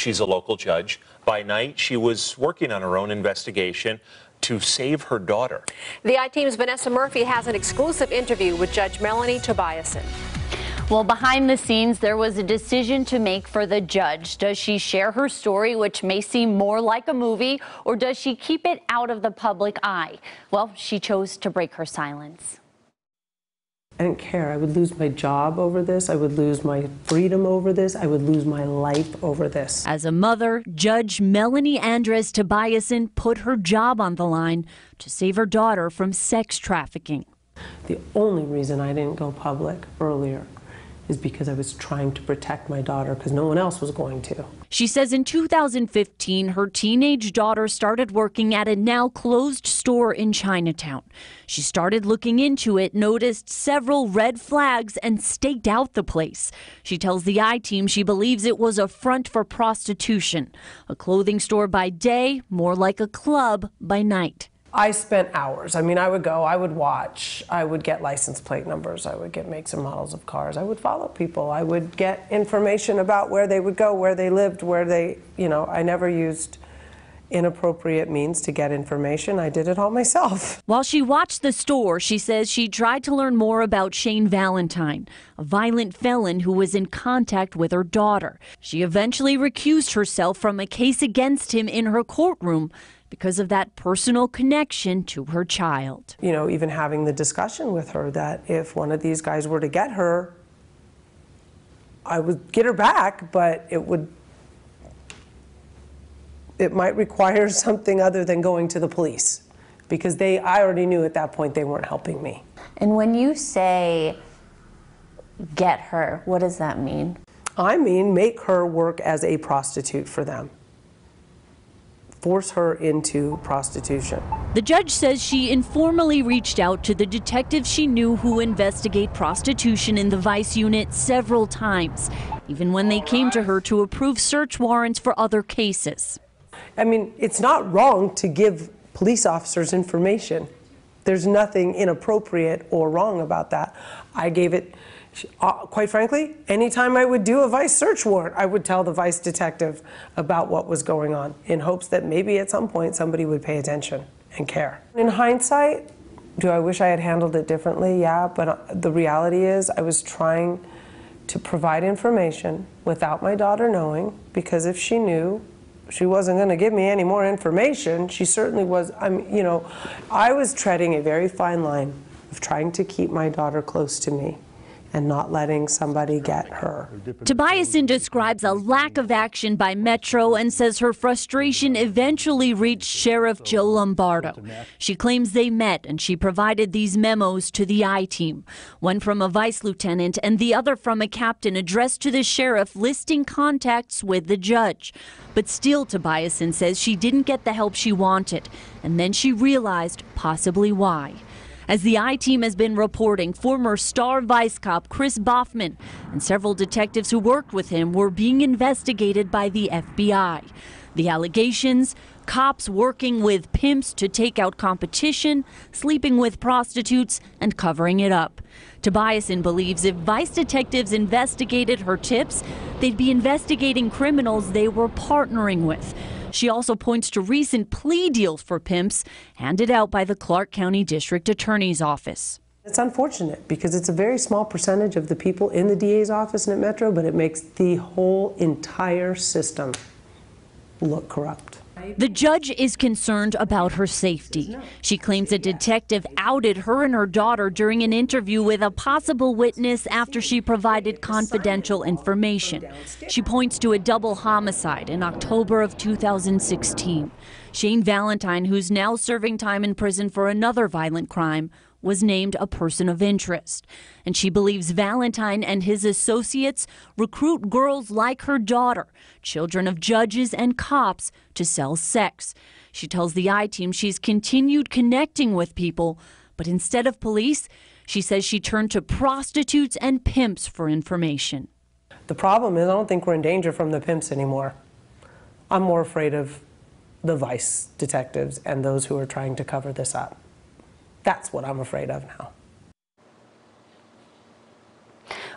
She's a local judge. By night, she was working on her own investigation to save her daughter. The I-Team's Vanessa Murphy has an exclusive interview with Judge Melanie Tobiasson. Well, behind the scenes, there was a decision to make for the judge. Does she share her story, which may seem more like a movie, or does she keep it out of the public eye? Well, she chose to break her silence. I didn't care. I would lose my job over this. I would lose my freedom over this. I would lose my life over this. As a mother, Judge Melanie Andress-Tobiasson put her job on the line to save her daughter from sex trafficking. The only reason I didn't go public earlier is because I was trying to protect my daughter because no one else was going to. She says in 2015, her teenage daughter started working at a now closed store in Chinatown. She started looking into it, noticed several red flags, and staked out the place. She tells the I-Team she believes it was a front for prostitution, a clothing store by day, more like a club by night. I spent hours. I mean, I would go, I would watch, I would get license plate numbers, I would get makes and models of cars, I would follow people, I would get information about where they would go, where they lived, where they, you know, I never used inappropriate means to get information. I did it all myself. While she watched the store, she says she tried to learn more about Shane Valentine, a violent felon who was in contact with her daughter. She eventually recused herself from a case against him in her courtroom because of that personal connection to her child. You know, even having the discussion with her that if one of these guys were to get her, I would get her back, but it might require something other than going to the police, because I already knew at that point they weren't helping me. And when you say get her, what does that mean? I mean make her work as a prostitute for them. Force her into prostitution. The judge says she informally reached out to the detectives she knew who investigate prostitution in the Vice Unit several times, even when they came to her to approve search warrants for other cases. I mean, it's not wrong to give police officers information. There's nothing inappropriate or wrong about that. I gave it, quite frankly, anytime I would do a vice search warrant, I would tell the vice detective about what was going on in hopes that maybe at some point somebody would pay attention and care. In hindsight, do I wish I had handled it differently? Yeah, but the reality is I was trying to provide information without my daughter knowing, because if she knew, she wasn't going to give me any more information. She certainly was. You know, I was treading a very fine line of trying to keep my daughter close to me and not letting somebody get her. Tobiasson describes a lack of action by Metro and says her frustration eventually reached Sheriff Joe Lombardo. She claims they met and she provided these memos to the I-Team, one from a vice lieutenant and the other from a captain addressed to the sheriff listing contacts with the judge. But still, Tobiasson says she didn't get the help she wanted, and then she realized possibly why. As the I-Team has been reporting, former star vice cop Chris Boffman and several detectives who worked with him were being investigated by the FBI. The allegations: cops working with pimps to take out competition, sleeping with prostitutes, and covering it up. Tobiasson believes if vice detectives investigated her tips, they'd be investigating criminals they were partnering with. She also points to recent plea deals for pimps handed out by the Clark County District Attorney's Office. It's unfortunate because it's a very small percentage of the people in the DA's office and at Metro, but it makes the whole entire system look corrupt. The judge is concerned about her safety. She claims a detective outed her and her daughter during an interview with a possible witness after she provided confidential information. She points to a double homicide in October of 2016. Shane Valentine, who's now serving time in prison for another violent crime, was named a person of interest. And she believes Valentine and his associates recruit girls like her daughter, children of judges and cops, to sell sex. She tells the I-Team she's continued connecting with people, but instead of police, she says she turned to prostitutes and pimps for information. The problem is I don't think we're in danger from the pimps anymore. I'm more afraid of the vice detectives and those who are trying to cover this up. That's what I'm afraid of now.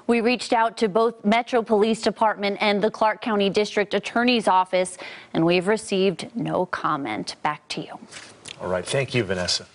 We reached out to both Metro Police Department and the Clark County District Attorney's Office, and we've received no comment. Back to you. All right. Thank you, Vanessa.